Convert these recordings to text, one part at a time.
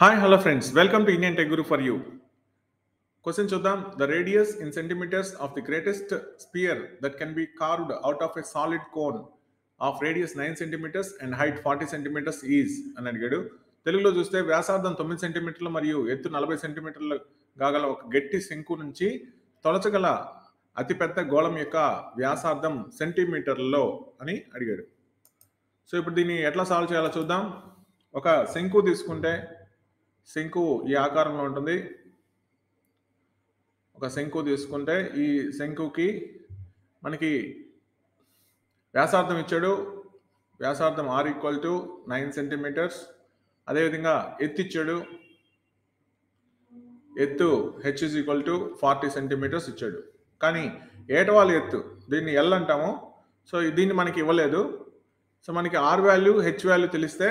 Hi, hello friends. Welcome to Indian Tech Guru for you. Question chodam. The radius in centimeters of the greatest sphere that can be carved out of a solid cone of radius 9 centimeters and height 40 centimeters is అని అడిగాడు. తెలుగులో చూస్తే వ్యాసార్థం 9 సెంటీమీటర్లు మరియు ఎత్తు 40 సెంటీమీటర్లు గాగల ఒక గట్టి శంకు నుంచి తొలచగల అతిపెద్ద గోళం యొక్క వ్యాసార్థం సెంటీమీటర్లలో అని అడిగాడు. సో ఇప్పుడు దీన్ని ఎట్లా సాల్వ్ చేయాలో చూద్దాం. ఒక శంకు తీసుకుంటే శంకు ఈ ఆకారంలో ఉంటుంది. ఒక శంకు తీసుకుంటే ఈ శంకుకి మనకి వ్యాసార్థం ఇచ్చాడు. వ్యాసార్థం r = 9 సెంటీమీటర్స్. అదేవిధంగా ఎత్తు ఇచ్చాడు. ఎత్తు h = 40 సెంటీమీటర్స్ ఇచ్చాడు. కానీ ఏటవాలి ఎత్తు, దీన్ని ఎల్ అంటాము. సో దీన్ని మనకి ఇవ్వలేదు. సో మనకి r వాల్యూ h వాల్యూ తెలిస్తే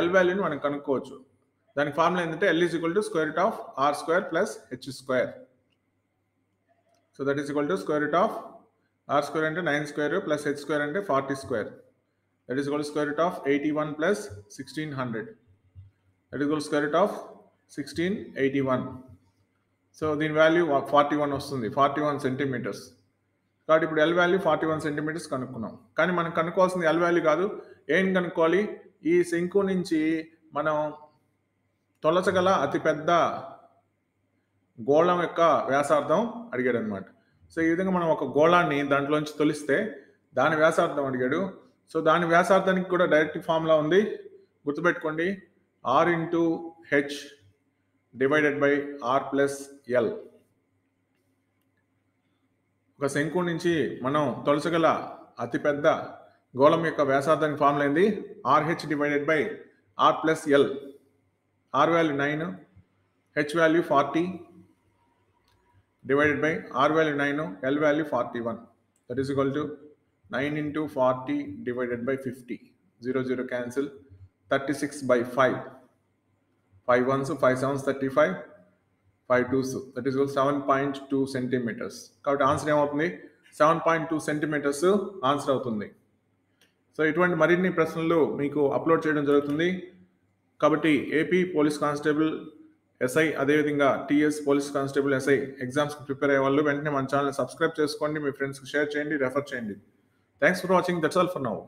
ఎల్ వాల్యూని మనం కనుక్కోవచ్చు. దానికి ఫార్ములా ఏంటంటే L = square root of r square plus h square. So that is equal to square root of r square అంటే 9 square ప్లస్ h square అంటే 40 square. That is equal to square root of 81 plus 1600. That is equal to square root of 1681. So దీని value 41 వస్తుంది, 41 centimetres. కాబట్టి ఇప్పుడు L value 41 centimetres కనుక్కున్నాం. కానీ మనం కనుక్కోవాల్సింది L value కాదు, ఏం కనుక్కోవాలి, ఈ శంకు నుంచి మనం తొలచగల అతిపెద్ద గోళం యొక్క వ్యాసార్థం అడిగాడు అనమాట. సో ఈ విధంగా మనం ఒక గోళాన్ని దాంట్లోంచి తొలిస్తే దాని వ్యాసార్థం అడిగాడు. సో దాని వ్యాసార్థానికి కూడా డైరెక్ట్ ఫార్ములా ఉంది, గుర్తుపెట్టుకోండి. R × h / r + l. ఒక శంకు నుంచి మనం తొలచగల అతిపెద్ద గోళం యొక్క వ్యాసార్థానికి ఫార్ములా ఏంది, RH / r + l. R value 9, H value 40, divided by R value 9, L value 41. That is equal to 9 × 40 divided by 50. 0 0 cancel. 36/5. 5 1s 5 7s 35. 5 2s. That is equal to 7.2 centimeters. Correct answer is 7.2 centimeters. Answer అవుతుంది. So ఇటువంటి మరిన్ని ప్రశ్నలు మీకు upload చేయడం జరుగుతుంది. కాబట్టి AP police constable SI, అదేవిధంగా TS police constable SI ఎగ్జామ్స్కి ప్రిపేర్ అయ్యే వాళ్ళు వెంటనే మన ఛానల్ని సబ్స్క్రైబ్ చేసుకోండి. మీ ఫ్రెండ్స్కి షేర్ చేయండి, రెఫర్ చేయండి. Thanks for watching. That's all for now.